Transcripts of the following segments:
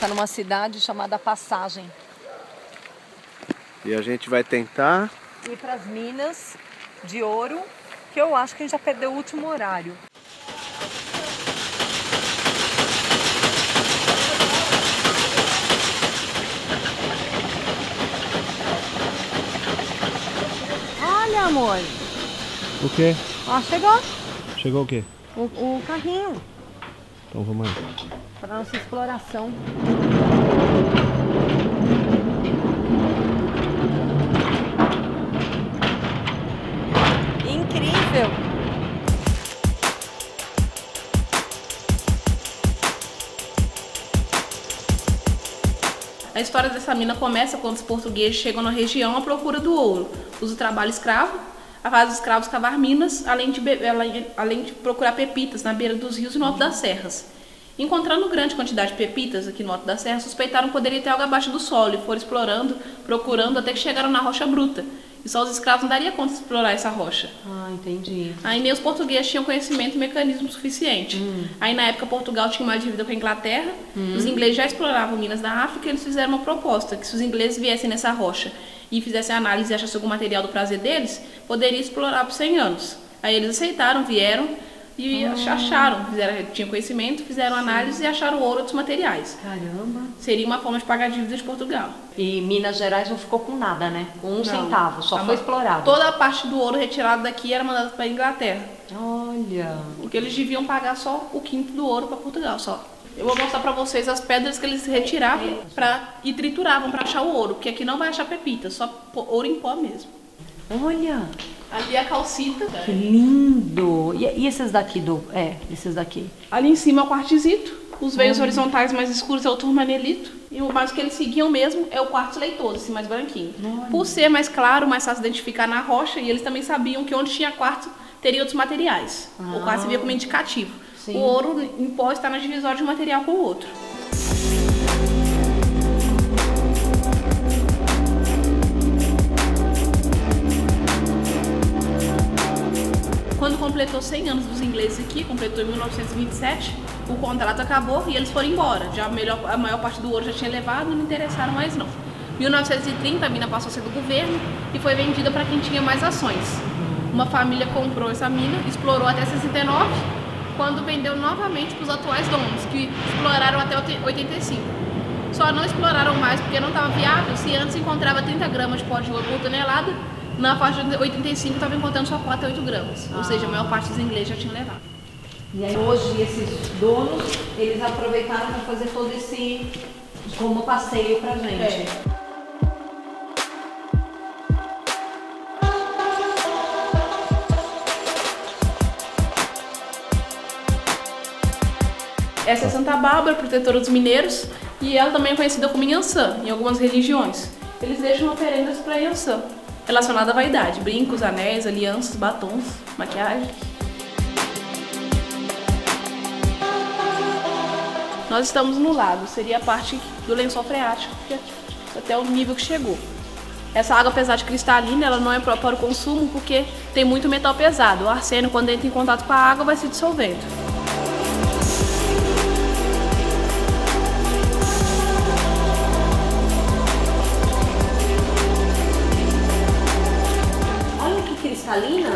está numa cidade chamada Passagem. E a gente vai tentar ir para as minas de ouro, que eu acho que a gente já perdeu o último horário. Olha, amor. O quê? Ó, chegou. Chegou o quê? O carrinho. Então vamos aí. Para nossa exploração. Incrível! A história dessa mina começa quando os portugueses chegam na região à procura do ouro. Usa o trabalho escravo, a fase dos escravos cavar minas, além de procurar pepitas na beira dos rios e no alto das serras. Encontrando grande quantidade de pepitas aqui no alto da serra, suspeitaram que poderia ter algo abaixo do solo e foram explorando, procurando, até que chegaram na rocha bruta. E só os escravos não dariam conta de explorar essa rocha. Ah, entendi. Aí nem os portugueses tinham conhecimento e mecanismo suficiente. Aí na época Portugal tinha uma dívida com a Inglaterra, os ingleses já exploravam minas da África e eles fizeram uma proposta, que se os ingleses viessem nessa rocha e fizessem análise e achassem algum material do prazer deles, poderia explorar por 100 anos. Aí eles aceitaram, vieram e acharam, tinham conhecimento, fizeram análise e acharam ouro e outros materiais. Caramba! Seria uma forma de pagar a dívida de Portugal. E Minas Gerais não ficou com nada, né? Com um centavo, só foi explorado. Toda a parte do ouro retirado daqui era mandada para a Inglaterra. Olha! Porque eles deviam pagar só o quinto do ouro para Portugal, só. Eu vou mostrar para vocês as pedras que eles retiravam e trituravam para achar o ouro, porque aqui não vai achar pepita, só ouro em pó mesmo. Olha! Ali é a calcita. Que lindo! E esses daqui? Esses daqui. Ali em cima é o quartzito, os veios horizontais mais escuros é o turmanelito, e o mais que eles seguiam mesmo é o quartzo leitoso, assim, mais branquinho. Olha. Por ser mais claro, mais fácil identificar na rocha, e eles também sabiam que onde tinha quartzo teria outros materiais. O quartzo via como indicativo. Sim. O ouro em pó está na divisória de um material com o outro. Quando completou 100 anos dos ingleses aqui, completou em 1927, o contrato acabou e eles foram embora. Já a maior parte do ouro já tinha levado, não interessaram mais não. Em 1930 a mina passou a ser do governo e foi vendida para quem tinha mais ações. Uma família comprou essa mina, explorou até 69, quando vendeu novamente para os atuais donos, que exploraram até 85. Só não exploraram mais porque não estava viável. Se antes encontrava 30 gramas de pó de ouro por tonelada, na faixa de 85 estava encontrando só 4 a 8 gramas, ou seja, a maior parte dos ingleses já tinham levado. E aí hoje esses donos, eles aproveitaram para fazer todo esse como passeio para a gente. Essa é Santa Bárbara, protetora dos mineiros, e ela também é conhecida como Iansã, em algumas religiões. Eles deixam oferendas para Iansã, relacionada à vaidade, brincos, anéis, alianças, batons, maquiagem. Nós estamos no lago, seria a parte do lençol freático, que é até o nível que chegou. Essa água, apesar de cristalina, ela não é própria para o consumo porque tem muito metal pesado. O arsênio, quando entra em contato com a água, vai se dissolvendo. Salina?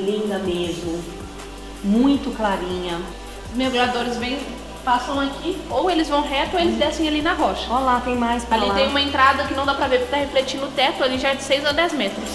Linda mesmo, muito clarinha. Os mergulhadores passam aqui, ou eles vão reto ou eles descem ali na rocha. Olha lá, tem mais pra ali lá. Tem uma entrada que não dá pra ver porque tá refletindo o teto, ali já é de 6 a 10 metros.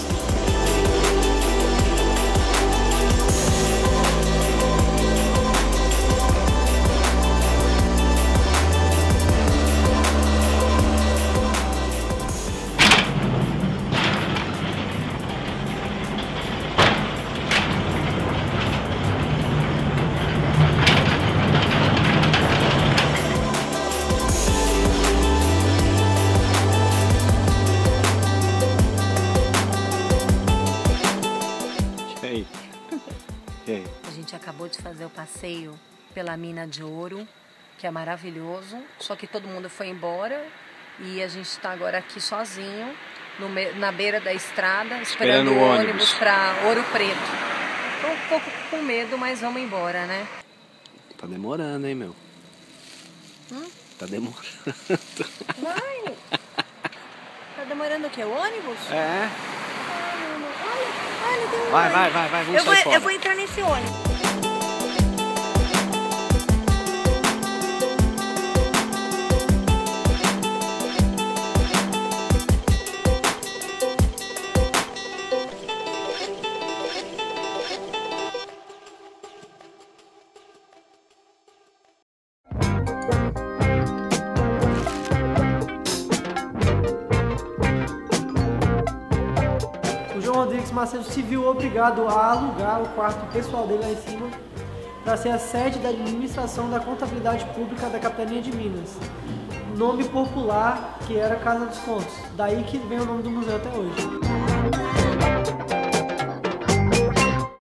A gente acabou de fazer o passeio pela mina de ouro, que é maravilhoso, só que todo mundo foi embora e a gente está agora aqui sozinho, na beira da estrada, esperando o ônibus para Ouro Preto. Tô um pouco com medo, mas vamos embora, né? Tá demorando, hein, meu? Tá demorando. Mãe! Tá demorando o quê? O ônibus? É. Olha, tem um vai, vamos sair fora. Eu vou entrar nesse ônibus. Macedo se viu obrigado a alugar o quarto pessoal dele lá em cima para ser a sede da administração da contabilidade pública da Capitania de Minas, nome popular que era Casa dos Contos, daí que vem o nome do museu até hoje.